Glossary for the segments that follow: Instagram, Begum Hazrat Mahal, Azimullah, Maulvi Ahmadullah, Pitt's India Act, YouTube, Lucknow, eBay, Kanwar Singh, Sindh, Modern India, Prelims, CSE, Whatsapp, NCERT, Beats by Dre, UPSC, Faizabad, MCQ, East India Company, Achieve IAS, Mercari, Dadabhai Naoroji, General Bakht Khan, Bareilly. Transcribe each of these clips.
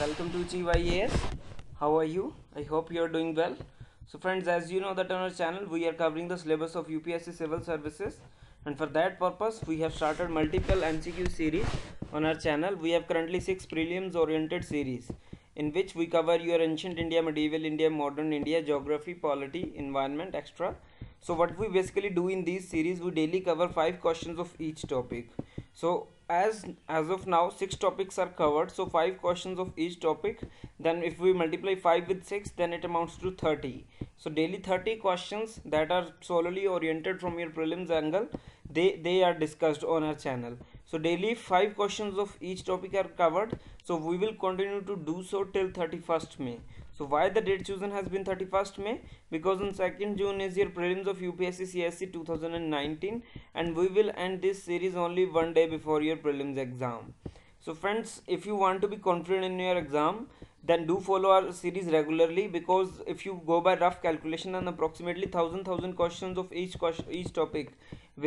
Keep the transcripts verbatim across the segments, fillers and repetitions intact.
Welcome to Achieve I A S. How are you? I hope you are doing well. So friends, as you know that on our channel we are covering the syllabus of U P S C Civil Services, and for that purpose we have started multiple M C Q series on our channel. We have currently six prelims oriented series in which we cover your ancient India, medieval India, modern India, geography, polity, environment, et cetera. So what we basically do in these series, we daily cover five questions of each topic. So as as of now six topics are covered, so five questions of each topic. Then if we multiply five with six, then it amounts to thirty. So daily thirty questions that are solely oriented from your prelims angle, they they are discussed on our channel. So daily five questions of each topic are covered, so we will continue to do so till thirty-first May. So why the date chosen has been thirty-first May? Because on second June is your prelims of U P S C C S E two thousand nineteen, and we will end this series only one day before your prelims exam. So friends, if you want to be confident in your exam, then do follow our series regularly, because if you go by rough calculation, then approximately thousand thousand questions of each question, each topic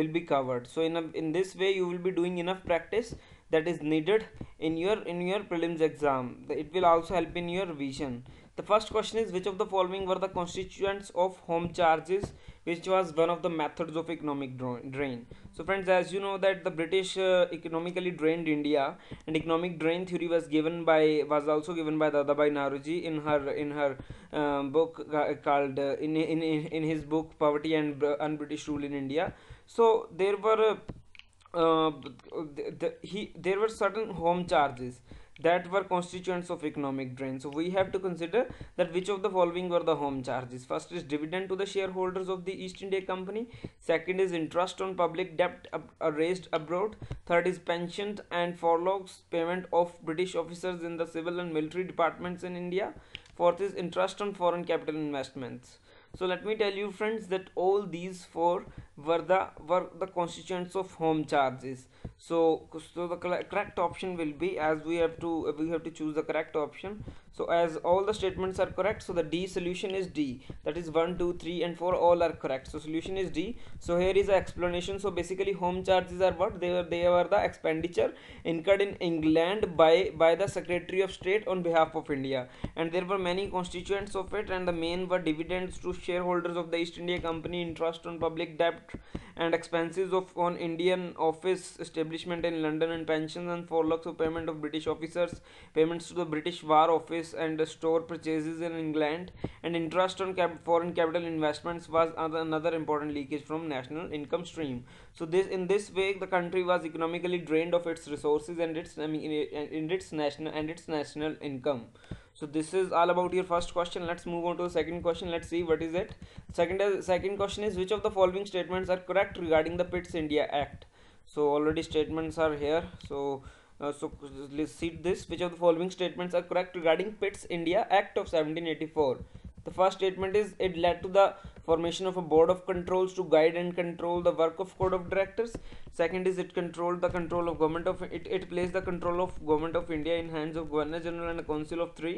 will be covered. So in a, in this way you will be doing enough practice that is needed in your in your prelims exam. It will also help in your revision. The first question is, which of the following were the constituents of home charges, which was one of the methods of economic drain? So friends, as you know that the British uh, economically drained India, and economic drain theory was given by was also given by Dadabhai Naoroji in her in her um, book called uh, in, in in his book Poverty and Un-British Rule in India. So there were uh, uh, the, the, he there were certain home charges that were constituents of economic drain. So we have to consider that which of the following were the home charges. First is dividend to the shareholders of the East India Company. Second is interest on public debt raised abroad. Third is pensions and furloughs payment of British officers in the civil and military departments in India. Fourth is interest on foreign capital investments. So let me tell you friends that all these four were the were the constituents of home charges. So, so the correct option will be, as we have to we have to choose the correct option. So as all the statements are correct, so the D solution is D. That is one, two, three and four all are correct. So solution is D. So here is the explanation. So basically home charges are what? They were they were the expenditure incurred in England by, by the Secretary of State on behalf of India. And there were many constituents of it, and the main were dividends to shareholders of the East India Company, interest on public debt and expenses of on Indian office establishment in London, and pensions and furloughs of payment of British officers, payments to the British War Office and store purchases in England, and interest on cap foreign capital investments was another important leakage from national income stream. So this in this way the country was economically drained of its resources and its I mean, in its national and its national income. So this is all about your first question. Let's move on to the second question. Let's see what is it. Second second question is, which of the following statements are correct regarding the Pitt's India Act? So already statements are here. So Uh, so let's see this. Which of the following statements are correct regarding Pitt's India Act of seventeen eighty-four? The first statement is, it led to the formation of a board of controls to guide and control the work of code of directors. Second is, it controlled the control of government of it, it placed the control of government of India in hands of Governor General and a council of three.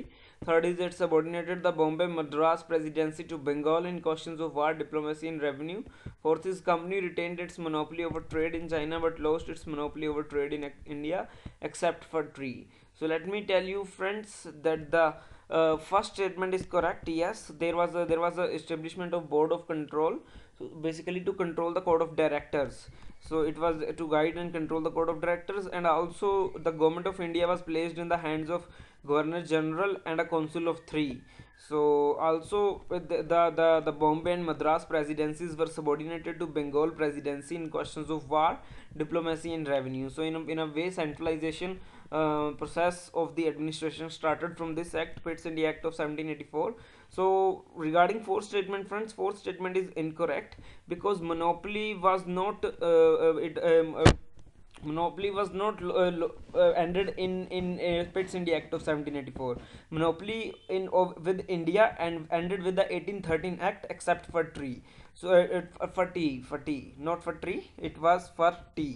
Third is, it subordinated the Bombay Madras presidency to Bengal in questions of war, diplomacy and revenue. Fourth is, company retained its monopoly over trade in China but lost its monopoly over trade in India except for tea. So let me tell you friends that the uh, first statement is correct. Yes, there was a, there was a establishment of board of control, so basically to control the code of directors. So it was to guide and control the code of directors, and also the government of India was placed in the hands of Governor General and a council of three. So also the, the the the Bombay and Madras presidencies were subordinated to Bengal presidency in questions of war, diplomacy and revenue. So in a, in a way centralization uh, process of the administration started from this act, Pitt's India Act of seventeen eighty-four. So regarding fourth statement friends, fourth statement is incorrect, because monopoly was not uh, it um, uh, Monopoly was not uh, uh, ended in in uh, Pitt's India Act of seventeen eighty-four. Monopoly in of, with India and ended with the eighteen thirteen Act except for tea. So uh, it, uh, for tea, for tea, not for tree. It was for tea.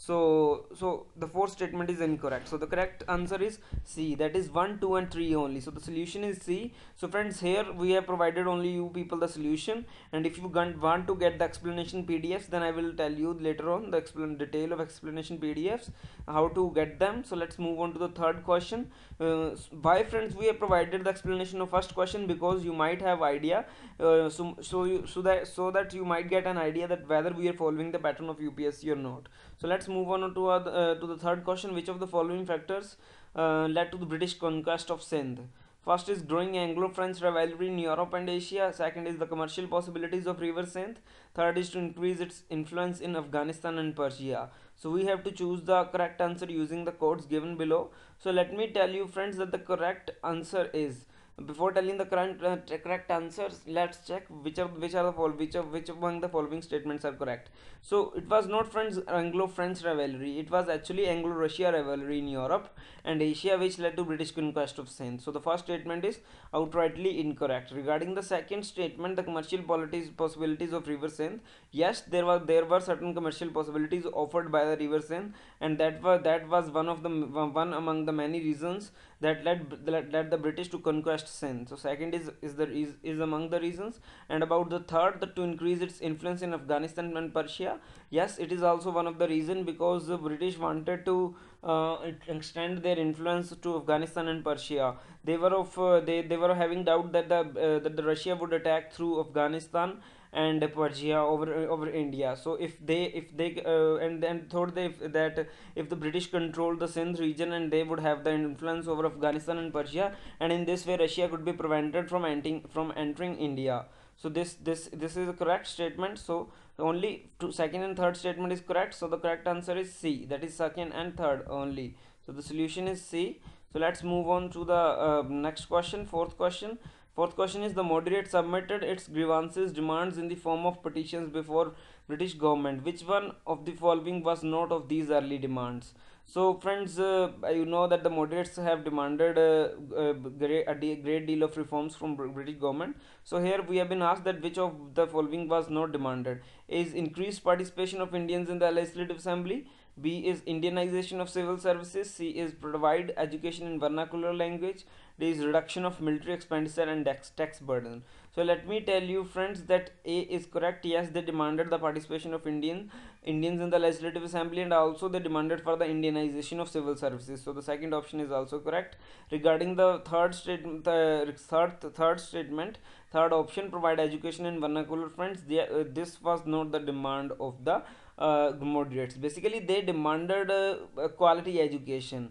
So, so the fourth statement is incorrect. So the correct answer is C, that is one, two and three only. So the solution is C. So friends, here we have provided only you people the solution, and if you want to get the explanation P D Fs, then I will tell you later on the explain detail of explanation P D Fs, how to get them. So let's move on to the third question. Uh, why friends we have provided the explanation of first question? Because you might have idea, uh, so, so, you, so, that, so that you might get an idea that whether we are following the pattern of U P S C or not. So let's move on to, uh, to the third question. Which of the following factors uh, led to the British conquest of Sindh? First is growing Anglo-French rivalry in Europe and Asia. Second is the commercial possibilities of River Sindh. Third is to increase its influence in Afghanistan and Persia. So we have to choose the correct answer using the codes given below. So let me tell you friends that the correct answer is, before telling the current uh, correct answers, let's check which of which are the fall which of which among the following statements are correct. So it was not friends Anglo-French rivalry, it was actually Anglo-Russia rivalry in Europe and Asia which led to British conquest of Sindh. So the first statement is outrightly incorrect. Regarding the second statement, the commercial polities possibilities of River Sindh, yes, there were there were certain commercial possibilities offered by the River Sindh, and that were that was one of the one among the many reasons that led that led the British to conquest Sindh. So second is is the is, is among the reasons. And about the third, the to increase its influence in Afghanistan and Persia, yes, it is also one of the reason, because the British wanted to uh, extend their influence to Afghanistan and Persia. They were of uh, they they were having doubt that the uh, that the Russia would attack through Afghanistan and Persia over over India. So if they if they uh, and then thought they that if the British controlled the Sindh region, and they would have the influence over Afghanistan and Persia, and in this way Russia could be prevented from entering from entering India. So this this this is a correct statement. So only two, second and third statement is correct. So the correct answer is C, that is second and third only. So the solution is C. So let's move on to the uh, next question, fourth question. Fourth question is the moderate submitted its grievances demands in the form of petitions before British government. Which one of the following was not of these early demands? So friends, uh, you know that the moderates have demanded uh, a, great, a great deal of reforms from British government. So here we have been asked that which of the following was not demanded. A is increased participation of Indians in the Legislative Assembly. B is Indianization of civil services. C is provide education in vernacular language. D is reduction of military expenditure and tax, tax burden. So let me tell you friends that A is correct. Yes, they demanded the participation of Indian Indians in the Legislative Assembly, and also they demanded for the Indianization of civil services. So the second option is also correct. Regarding the third statement, the third, third statement, third option, provide education in vernacular, friends, they, uh, this was not the demand of the Uh, moderates. Basically they demanded uh, quality education,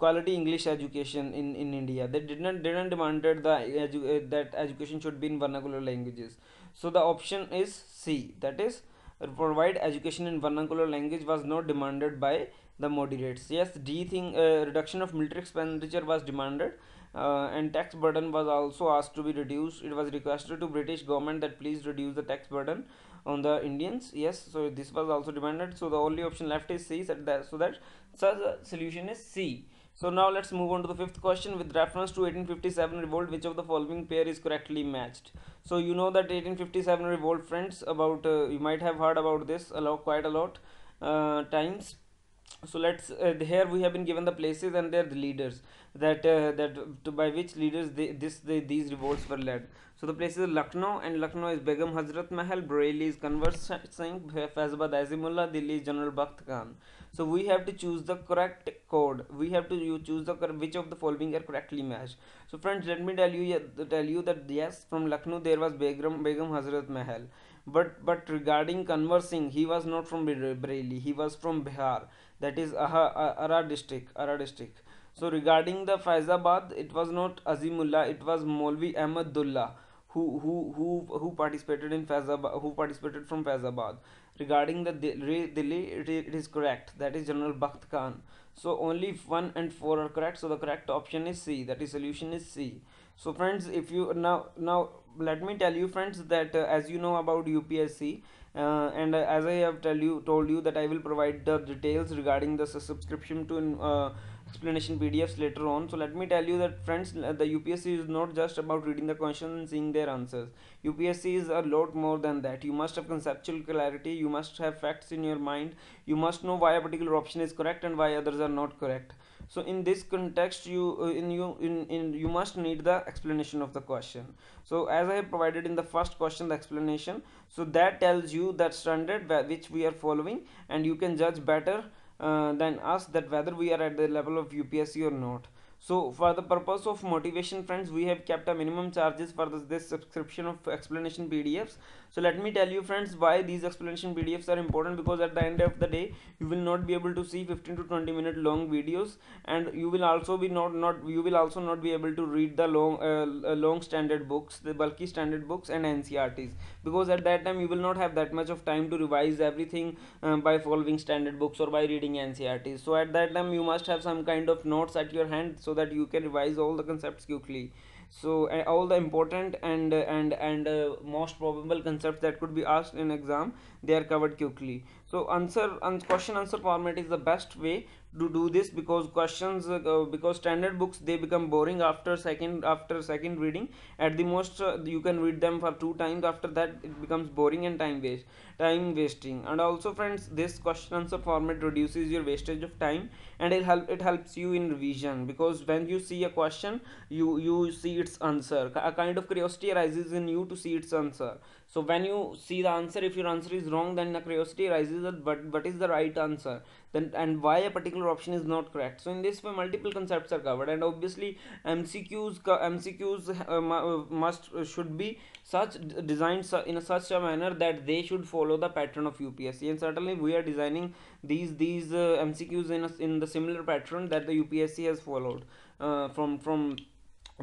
quality English education in in India. They didn't didn't demanded the edu uh, that education should be in vernacular languages. So the option is C, that is provide education in vernacular language was not demanded by the moderates. Yes, D thing uh, reduction of military expenditure was demanded. Uh, and tax burden was also asked to be reduced. It was requested to British government that please reduce the tax burden on the Indians. Yes, so this was also demanded. So the only option left is C. So that, so that so the solution is C. So now let's move on to the fifth question. With reference to eighteen fifty-seven revolt, which of the following pair is correctly matched? So you know that eighteen fifty-seven revolt, friends, about uh, you might have heard about this a lot, quite a lot uh, times. So let's uh, here we have been given the places and their the leaders that uh, that to, by which leaders they, this they, these revolts were led. So the places are Lucknow, and Lucknow is Begum Hazrat Mahal, Bareilly is Kanwar Singh, Faizabad Azimullah, Delhi is General Bakht Khan. So we have to choose the correct code. We have to you choose the which of the following are correctly matched. So friends, let me tell you tell you that yes, from Lucknow there was Begum Begum Hazrat Mahal, but but regarding Kanwar Singh, he was not from Bareilly, he was from Bihar, that is Ara district, Ara district. So regarding the Faizabad, it was not Azimullah, it was Maulvi Ahmadullah who who who who participated in Faizabad, who participated from Faizabad. Regarding the Delhi, it is correct, that is General Bakht Khan. So only one and four are correct. So the correct option is C, that is solution is C. So friends, if you now now let me tell you friends that uh, as you know about U P S C, uh, and uh, as I have tell you told you that I will provide the details regarding the subscription to uh, explanation P D Fs later on. So let me tell you that friends, the U P S C is not just about reading the questions and seeing their answers. U P S C is a lot more than that. You must have conceptual clarity, you must have facts in your mind, you must know why a particular option is correct and why others are not correct. So in this context, you uh, in you in, in you must need the explanation of the question. So as I have provided in the first question the explanation, so that tells you that standard which we are following, and you can judge better uh, than us that whether we are at the level of U P S C or not. So for the purpose of motivation, friends, we have kept a minimum charges for this, this subscription of explanation P D Fs. So let me tell you, friends, why these explanation P D Fs are important, because at the end of the day you will not be able to see fifteen to twenty minute long videos, and you will also be not not you will also not be able to read the long uh, long standard books, the bulky standard books and N C R Ts, because at that time you will not have that much of time to revise everything um, by following standard books or by reading N C R Ts. So at that time you must have some kind of notes at your hand, so that you can revise all the concepts quickly. So uh, all the important and uh, and and uh, most probable concepts that could be asked in exam, they are covered quickly. So answer and question answer format is the best way to do this, because questions uh, because standard books, they become boring after second after second reading. At the most uh, you can read them for two times. After that it becomes boring and time waste time wasting. And also, friends, this question answer format reduces your wastage of time, and it help it helps you in revision, because when you see a question, you you see its answer. A kind of curiosity arises in you to see its answer. So when you see the answer, if your answer is wrong, then the curiosity arises that what, what is the right answer, then and why a particular option is not correct. So in this way multiple concepts are covered, and obviously M C Qs M C Qs uh, must should be such designed in a such a manner that they should follow the pattern of U P S C, and certainly we are designing these these uh, M C Qs in a, in the similar pattern that the U P S C has followed uh, from from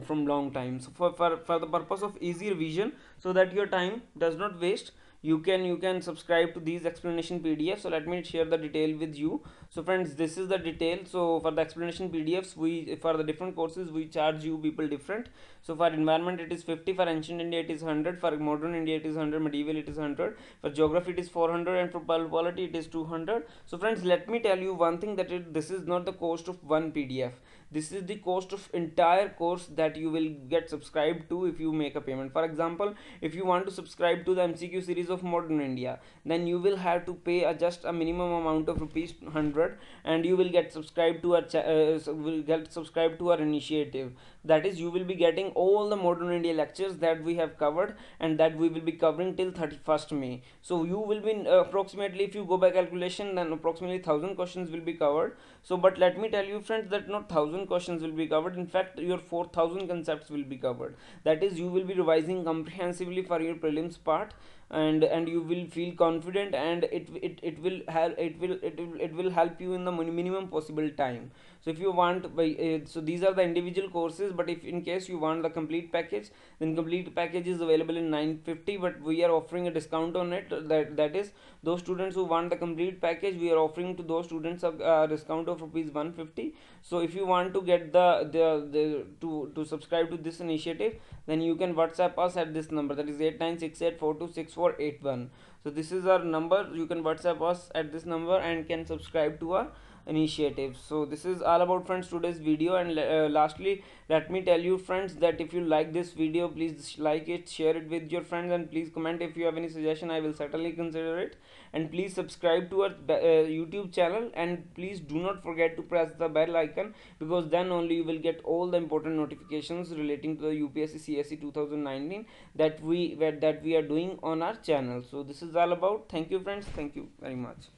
from long time. So for, for for the purpose of easy revision, so that your time does not waste, you can you can subscribe to these explanation P D Fs. So let me share the detail with you. So friends, this is the detail. So for the explanation P D Fs, we for the different courses we charge you people different. So for environment it is fifty, for ancient India it is one hundred, for modern India it is one hundred, medieval it is one hundred, for geography it is four hundred, and for polity it is two hundred. So friends, let me tell you one thing, that it, this is not the cost of one P D F. This is the cost of entire course that you will get subscribed to if you make a payment. For example, if you want to subscribe to the M C Q series of modern India, then you will have to pay a, just a minimum amount of rupees one hundred, and you will get subscribed to our uh, will get subscribed to our initiative. That is, you will be getting all the modern India lectures that we have covered, and that we will be covering till thirty-first May. So you will be uh, approximately, if you go by calculation, then approximately thousand questions will be covered. So but let me tell you, friends, that not thousand questions will be covered. In fact, your four thousand concepts will be covered. That is, you will be revising comprehensively for your prelims part, and and you will feel confident, and it it, it will help it will it will it will help you in the minimum possible time. So if you want by uh, so these are the individual courses, but if in case you want the complete package, then complete package is available in nine fifty, but we are offering a discount on it. That that is, those students who want the complete package, we are offering to those students a uh, discount of rupees one fifty. So if you want to get the, the the to to subscribe to this initiative, then you can WhatsApp us at this number, that is eight nine six eight four two six four eight one. So this is our number. You can WhatsApp us at this number and can subscribe to our initiative. So this is all about, friends, today's video. And uh, lastly, let me tell you, friends, that if you like this video, please like it, share it with your friends, and please comment if you have any suggestion. I will certainly consider it. And please subscribe to our uh, YouTube channel, and please do not forget to press the bell icon, because then only you will get all the important notifications relating to the U P S C C S E two thousand nineteen that we that we are doing on our channel. So this is all about. Thank you, friends. Thank you very much.